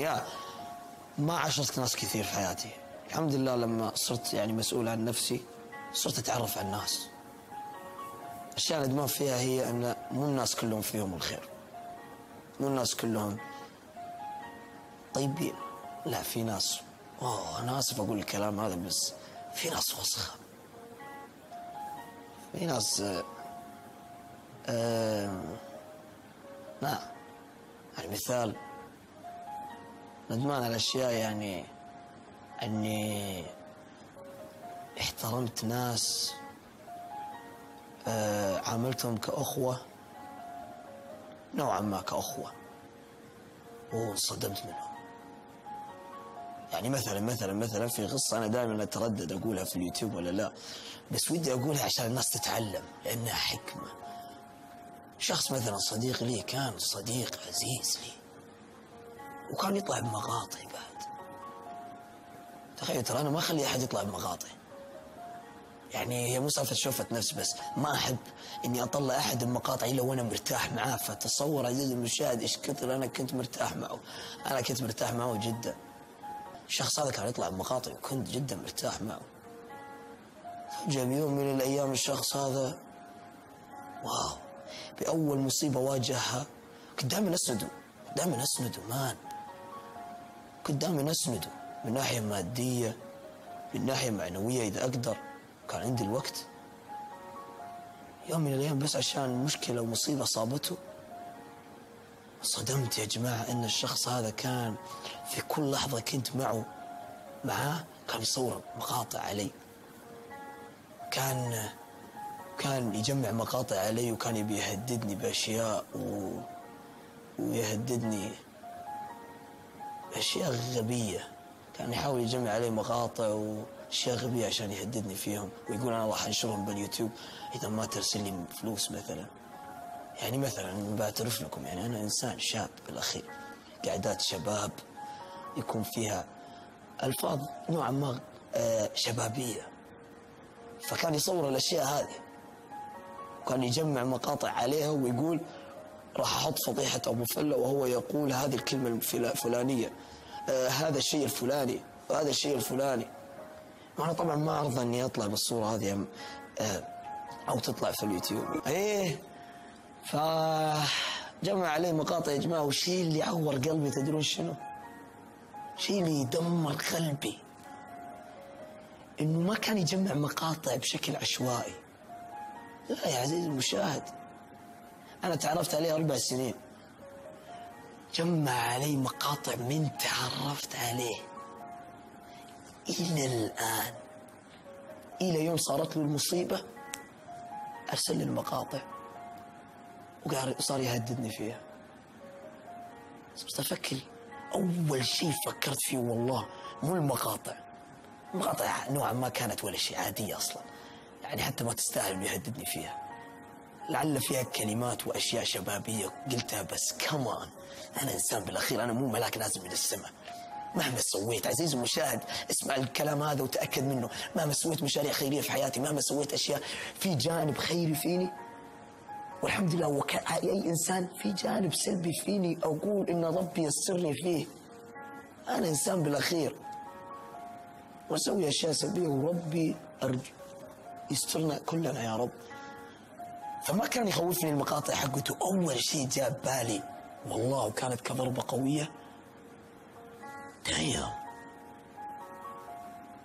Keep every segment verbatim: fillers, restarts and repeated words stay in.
يا ما عاشرت ناس كثير في حياتي، الحمد لله لما صرت يعني مسؤول عن نفسي صرت اتعرف على الناس. الاشياء اللي ادمان فيها هي ان مو الناس كلهم فيهم الخير، مو الناس كلهم طيبين، لا في ناس، اوه انا اسف اقول الكلام هذا بس في ناس وسخه، في ناس آه آه لا يعني مثال ندمان على اشياء، يعني اني احترمت ناس آه عاملتهم كأخوة نوعا ما، كأخوة وانصدمت منهم. يعني مثلا مثلا مثلا في قصة أنا دائما أتردد أقولها في اليوتيوب ولا لا، بس ودي أقولها عشان الناس تتعلم لأنها حكمة. شخص مثلا صديق لي، كان صديق عزيز لي وكان يطلع بمقاطع بعد. تخيل ترى أنا ما أخلي أحد يطلع بمقاطع، يعني هي مو سالفة شوفت نفس، بس ما أحب إني أطلع أحد بمقاطعي إلا وأنا مرتاح معاه. فتصور عزيزي المشاهد إيش كثر أنا كنت مرتاح معه، أنا كنت مرتاح معه جدا. الشخص هذا كان يطلع بمقاطع وكنت جدا مرتاح معه. فجأة بيوم من الأيام الشخص هذا واو، بأول مصيبة واجهها كنت دائما أسنده، دائما أسنده مان، كنت دائما أسنده من ناحية مادية، من ناحية معنوية إذا أقدر، كان عندي الوقت. يوم من الأيام بس عشان مشكلة ومصيبة صابته صدمت يا جماعة إن الشخص هذا كان في كل لحظة كنت معه معاه كان يصور مقاطع علي، كان كان يجمع مقاطع علي وكان يبي يهددني بأشياء و... ويهددني بأشياء غبية، كان يحاول يجمع علي مقاطع وأشياء غبية عشان يهددني فيهم ويقول أنا راح أنشرهم باليوتيوب إذا ما ترسل لي فلوس مثلا. يعني مثلا بعترف لكم يعني أنا إنسان شاب بالأخير، قعدات شباب يكون فيها ألفاظ نوعا ما شبابية، فكان يصور الأشياء هذه وكان يجمع مقاطع عليها ويقول راح أحط فضيحة أبو فله وهو يقول هذه الكلمة الفلانية، آه هذا الشيء الفلاني وهذا الشيء الفلاني. وأنا طبعا ما أرضى إني أطلع بالصورة هذه آه أو تطلع في اليوتيوب. إيه فجمع عليه مقاطع يا جماعة، والشيء اللي عور قلبي تدرون شنو؟ الشيء اللي يدمر قلبي إنه ما كان يجمع مقاطع بشكل عشوائي. لا يا عزيزي المشاهد، أنا تعرفت عليه أربع سنين، جمع علي مقاطع من تعرفت عليه إلى الآن، إلى يوم صارت له المصيبة أرسل لي المقاطع وصار يهددني فيها. صرت أفكر، أول شيء فكرت فيه والله مو المقاطع، المقاطع نوعا ما كانت ولا شيء، عادية أصلا، يعني حتى ما تستاهل إنه يهددني فيها، لعل فيها كلمات واشياء شبابيه قلتها، بس كمان انا انسان بالاخير، انا مو ملاك نازل من السماء. مهما سويت عزيزي المشاهد اسمع الكلام هذا وتاكد منه، مهما سويت مشاريع خيريه في حياتي، مهما سويت اشياء في جانب خيري فيني والحمد لله، وكأي انسان في جانب سلبي فيني اقول ان ربي يسرني فيه. انا انسان بالاخير واسوي اشياء سلبيه وربي ارجو يسترنا كلنا يا رب. فما كان يخوفني المقاطع حقته، أول شيء جاء ببالي والله وكانت كضربة قوية، تخيل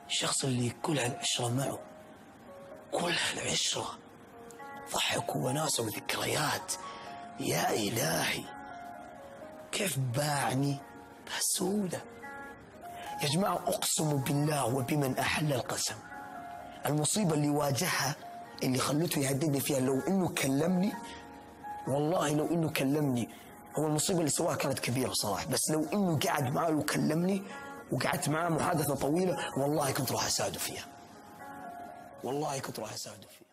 الشخص اللي كل هالعشرة معه، كل هالعشرة ضحكوا وناسة وذكريات، يا إلهي كيف باعني بهالسهولة يا جماعة. أقسم بالله وبمن أحل القسم، المصيبة اللي واجهها اللي خلته يهددني فيها، لو انه كلمني والله لو انه كلمني، هو المصيبه اللي سواها كانت كبيره صراحه، بس لو انه قعد معي وكلمني وقعدت معاه محادثه طويله والله كنت راح اساعده فيها، والله كنت راح اساعده فيها.